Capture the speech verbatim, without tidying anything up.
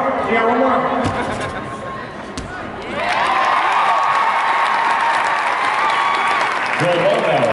Yeah, one more. Yeah. Well, well, well.